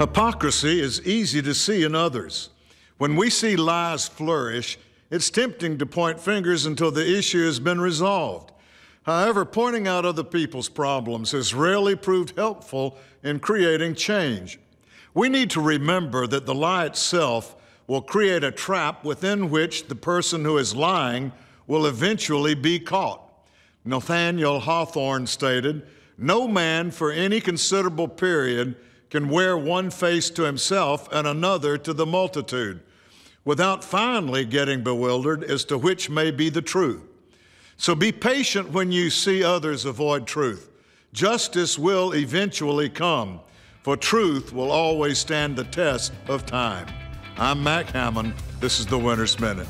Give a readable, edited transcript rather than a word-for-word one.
Hypocrisy is easy to see in others. When we see lies flourish, it's tempting to point fingers until the issue has been resolved. However, pointing out other people's problems has rarely proved helpful in creating change. We need to remember that the lie itself will create a trap within which the person who is lying will eventually be caught. Nathaniel Hawthorne stated, "No man for any considerable period can wear one face to himself and another to the multitude, without finally getting bewildered as to which may be the truth." So be patient when you see others avoid truth. Justice will eventually come, for truth will always stand the test of time. I'm Mac Hammond. This is the Winner's Minute.